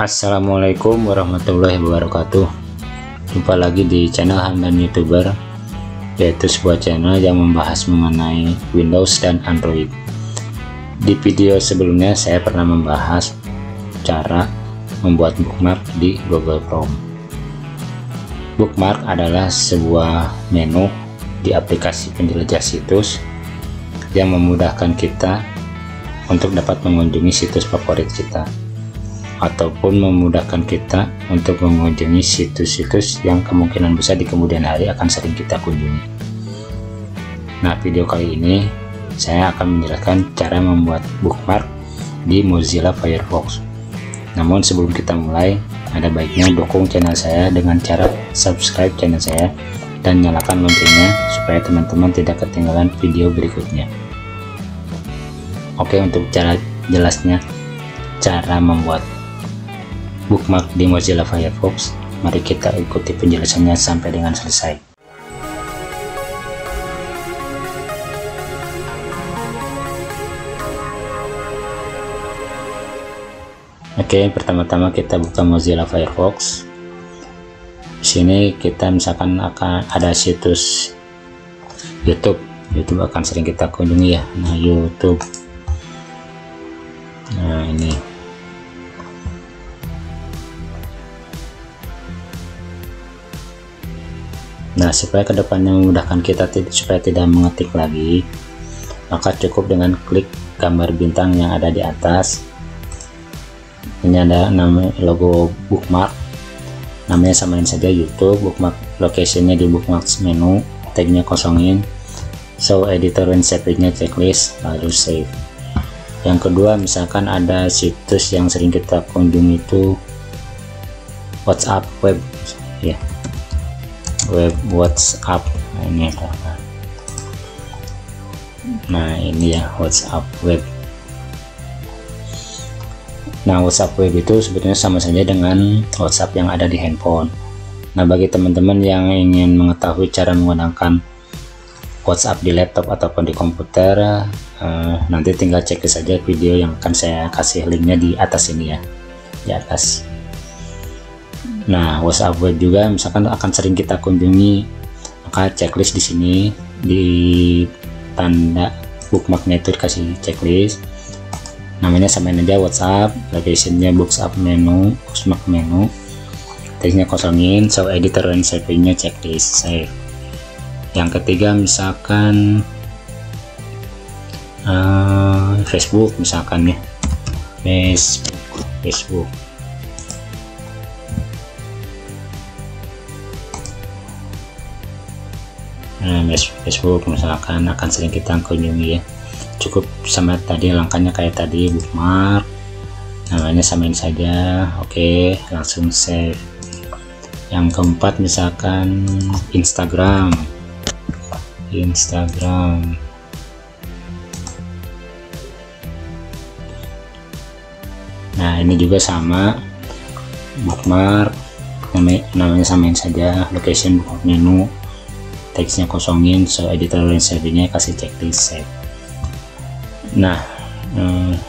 Assalamualaikum warahmatullahi wabarakatuh. Jumpa lagi di channel Hamdan Youtuber, yaitu sebuah channel yang membahas mengenai Windows dan Android. Di video sebelumnya saya pernah membahas cara membuat bookmark di Google Chrome. Bookmark adalah sebuah menu di aplikasi penjelajah situs yang memudahkan kita untuk dapat mengunjungi situs favorit kita, ataupun memudahkan kita untuk mengunjungi situs-situs yang kemungkinan besar di kemudian hari akan sering kita kunjungi. Nah, video kali ini saya akan menjelaskan cara membuat bookmark di Mozilla Firefox. Namun sebelum kita mulai, ada baiknya dukung channel saya dengan cara subscribe channel saya dan nyalakan loncengnya supaya teman-teman tidak ketinggalan video berikutnya. Oke, untuk cara jelasnya cara membuat bookmark di Mozilla Firefox, mari kita ikuti penjelasannya sampai dengan selesai. Oke, pertama-tama kita buka Mozilla Firefox. Di sini kita misalkan akan ada situs YouTube. YouTube akan sering kita kunjungi ya. Nah, YouTube. Nah, ini. Nah, supaya kedepannya memudahkan kita supaya tidak mengetik lagi, maka cukup dengan klik gambar bintang yang ada di atas. Ini ada nama logo bookmark, namanya samain saja YouTube. Bookmark locationnya di bookmarks menu, tagnya kosongin, show editor when savingnya checklist, lalu save. Yang kedua, misalkan ada situs yang sering kita kunjungi itu WhatsApp web, ya. WhatsApp ini, nah ini ya WhatsApp web. Nah, WhatsApp web itu sebetulnya sama saja dengan WhatsApp yang ada di handphone. Nah, bagi teman-teman yang ingin mengetahui cara menggunakan WhatsApp di laptop ataupun di komputer, nanti tinggal cek saja video yang akan saya kasih linknya di atas ini ya, di atas. Nah, WhatsApp web juga misalkan akan sering kita kunjungi, maka checklist di sini di tanda bookmarknya itu dikasih checklist. Namanya samain aja WhatsApp, locationnya bookmark menu, tagnya kosongin, show editor dan savingnya checklist, save. Yang ketiga misalkan Facebook misalkan ya, Facebook. Facebook misalkan akan sering kita kunjungi ya. Cukup sama tadi langkahnya kayak tadi, bookmark, namanya samain saja. Oke, langsung save. Yang keempat misalkan Instagram. Nah, ini juga sama, bookmark, namanya samain saja, location bookmark menu, teksnya kosongin, so editor dan savingnya kasih checklist, save. Nah,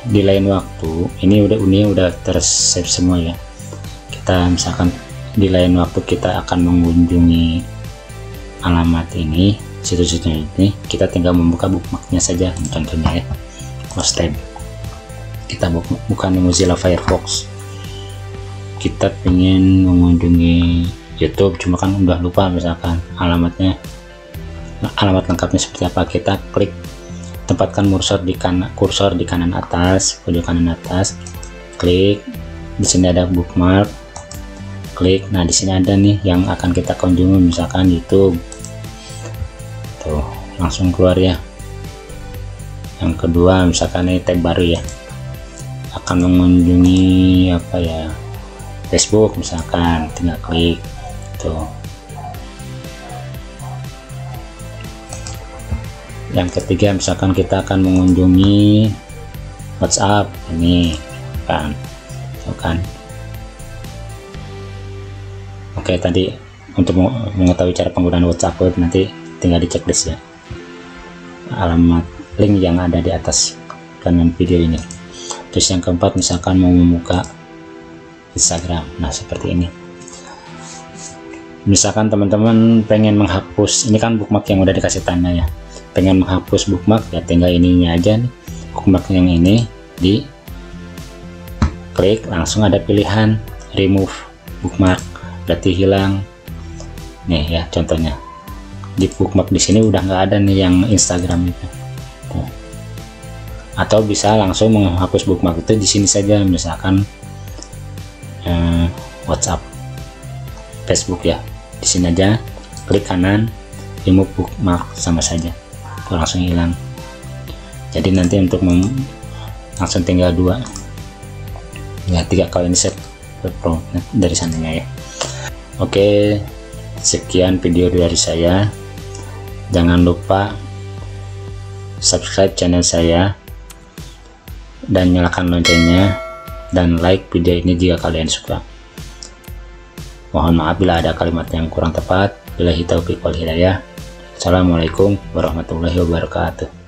di lain waktu ini udah tersave semua ya. Kita misalkan di lain waktu kita akan mengunjungi alamat ini, situs-situs ini, kita tinggal membuka bookmarknya saja. Contohnya ya, close tab, kita buka di Mozilla Firefox. Kita ingin mengunjungi YouTube, cuma kan udah lupa misalkan alamatnya, alamat lengkapnya seperti apa. Kita klik, tempatkan kursor di kanan atas, pojok kanan atas, klik. Di sini ada bookmark, klik. Nah, di sini ada nih yang akan kita kunjungi, misalkan YouTube. Tuh, langsung keluar ya. Yang kedua misalkan ini tab baru ya, akan mengunjungi apa ya, Facebook misalkan, tinggal klik tuh. Yang ketiga misalkan kita akan mengunjungi WhatsApp ini kan, tuh kan. Oke, tadi untuk mengetahui cara penggunaan WhatsApp web nanti tinggal di checklist ya, alamat link yang ada di atas kanan video ini. Terus yang keempat misalkan mau membuka Instagram. Nah, seperti ini. Misalkan teman-teman pengen menghapus, ini kan bookmark yang udah dikasih tanda ya. Pengen menghapus bookmark, ya tinggal ininya aja nih, bookmark yang ini, di klik, langsung ada pilihan remove bookmark, berarti hilang. Nih ya contohnya. Di bookmark di sini udah nggak ada nih yang Instagram itu. Tuh. Atau bisa langsung menghapus bookmark itu di sini saja, misalkan WhatsApp, Facebook ya. Di sini aja, klik kanan, remove bookmark, sama saja. Tuh, langsung hilang. Jadi nanti untuk langsung tinggal dua ya, 3 kali insert dari sananya ya. Oke, sekian video dari saya. Jangan lupa subscribe channel saya dan nyalakan loncengnya, dan like video ini jika kalian suka. Mohon maaf bila ada kalimat yang kurang tepat. Billahi taufiq wal hidayah. Assalamualaikum warahmatullahi wabarakatuh.